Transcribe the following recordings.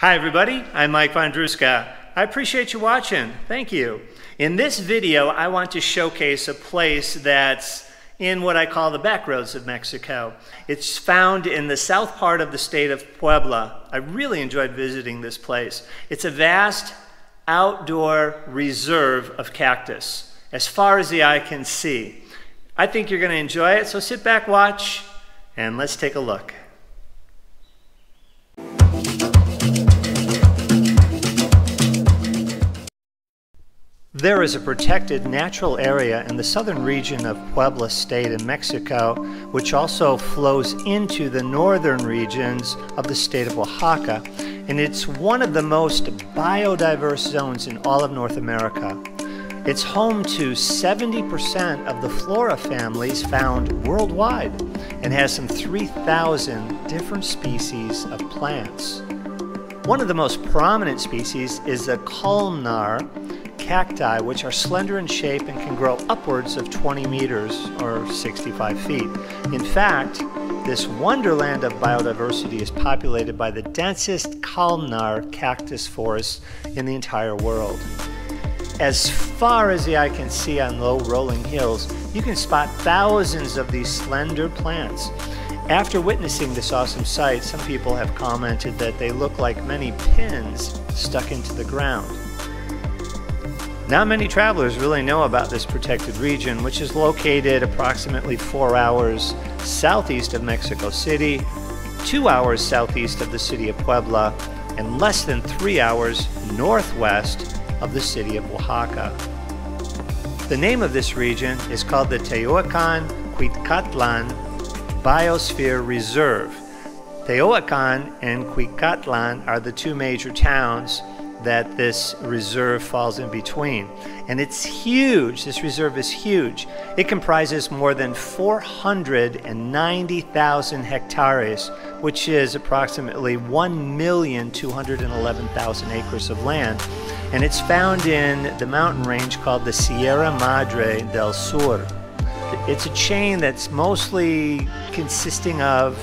Hi everybody, I'm Mike Vondruska. I appreciate you watching, thank you. In this video, I want to showcase a place that's in what I call the back roads of Mexico. It's found in the south part of the state of Puebla. I really enjoyed visiting this place. It's a vast outdoor reserve of cactus, as far as the eye can see. I think you're gonna enjoy it, so sit back, watch, and let's take a look. There is a protected natural area in the southern region of Puebla state in Mexico, which also flows into the northern regions of the state of Oaxaca, and it's one of the most biodiverse zones in all of North America. It's home to 70% of the flora families found worldwide and has some 3,000 different species of plants. One of the most prominent species is the culmnar cacti, which are slender in shape and can grow upwards of 20 meters or 65 feet. In fact, this wonderland of biodiversity is populated by the densest culmnar cactus forest in the entire world. As far as the eye can see on low rolling hills, you can spot thousands of these slender plants. After witnessing this awesome sight, some people have commented that they look like many pins stuck into the ground. Not many travelers really know about this protected region, which is located approximately 4 hours southeast of Mexico City, 2 hours southeast of the city of Puebla, and less than 3 hours northwest of the city of Oaxaca. The name of this region is called the Tehuacan-Cuicatlan Biosphere Reserve. Tehuacan and Cuicatlan are the two major towns that this reserve falls in between. And it's huge, this reserve is huge. It comprises more than 490,000 hectares, which is approximately 1,211,000 acres of land. And it's found in the mountain range called the Sierra Madre del Sur. It's a chain that's mostly consisting of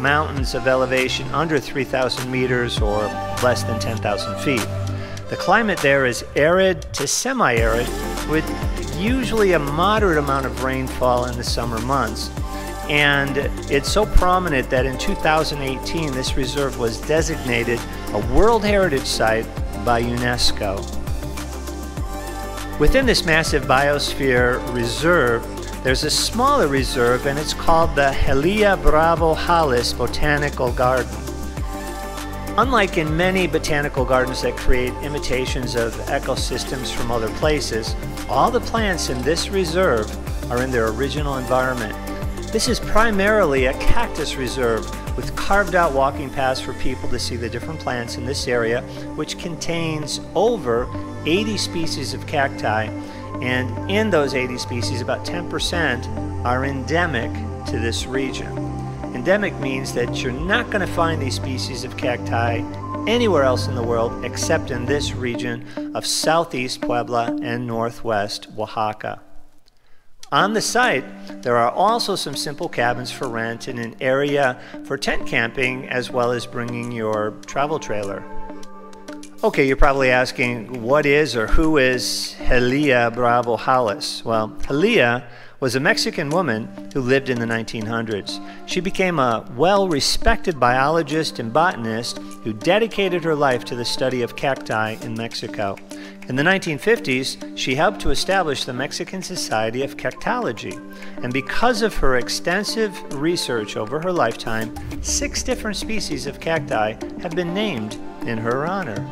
mountains of elevation under 3,000 meters or less than 10,000 feet. The climate there is arid to semi-arid with usually a moderate amount of rainfall in the summer months. And it's so prominent that in 2018 this reserve was designated a World Heritage Site by UNESCO. Within this massive biosphere reserve, there's a smaller reserve, and it's called the Helia Bravo Hollis Botanical Garden. Unlike in many botanical gardens that create imitations of ecosystems from other places, all the plants in this reserve are in their original environment. This is primarily a cactus reserve with carved out walking paths for people to see the different plants in this area, which contains over 80 species of cacti. And in those 80 species, about 10% are endemic to this region. Endemic means that you're not going to find these species of cacti anywhere else in the world except in this region of southeast Puebla and northwest Oaxaca. On the site, there are also some simple cabins for rent and an area for tent camping as well as bringing your travel trailer. Okay, you're probably asking, what is or who is Helia Bravo Hollis? Well, Helia was a Mexican woman who lived in the 1900s. She became a well-respected biologist and botanist who dedicated her life to the study of cacti in Mexico. In the 1950s, she helped to establish the Mexican Society of Cactology. And because of her extensive research over her lifetime, 6 different species of cacti have been named in her honor.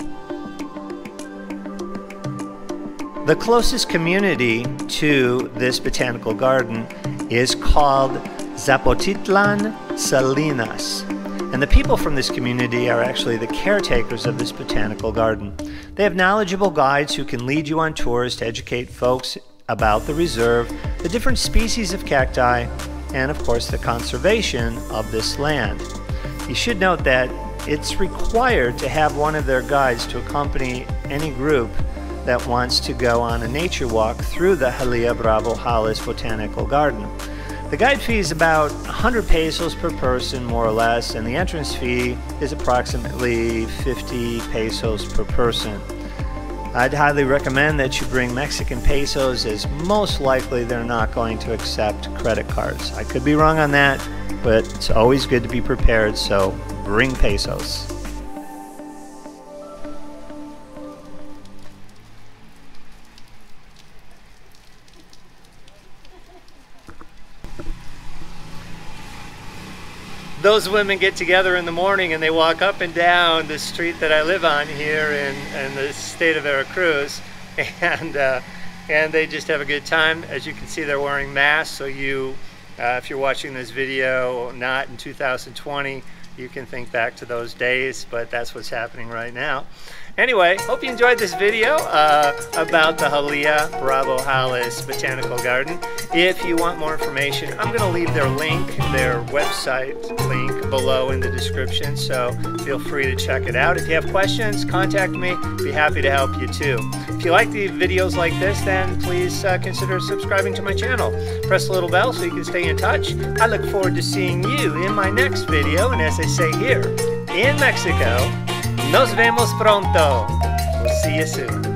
The closest community to this botanical garden is called Zapotitlan Salinas. And the people from this community are actually the caretakers of this botanical garden. They have knowledgeable guides who can lead you on tours to educate folks about the reserve, the different species of cacti, and of course the conservation of this land. You should note that it's required to have one of their guides to accompany any group that wants to go on a nature walk through the Helia Bravo Hollis Botanical Garden. The guide fee is about 100 pesos per person, more or less, and the entrance fee is approximately 50 pesos per person. I'd highly recommend that you bring Mexican pesos, as most likely they're not going to accept credit cards. I could be wrong on that, but it's always good to be prepared, so bring pesos. Those women get together in the morning and they walk up and down the street that I live on here in the state of Veracruz, and they just have a good time. As you can see, they're wearing masks, so you, if you're watching this video not in 2020, you can think back to those days, but that's what's happening right now. Anyway, hope you enjoyed this video about the Helia Bravo Hollis Botanical Garden. If you want more information, I'm going to leave their link, their website link, below in the description, so feel free to check it out. If you have questions, contact me. I'd be happy to help you too. If you like the videos like this, then please consider subscribing to my channel. Press the little bell so you can stay in touch. I look forward to seeing you in my next video, and as they say here in Mexico, nos vemos pronto. We'll see you soon.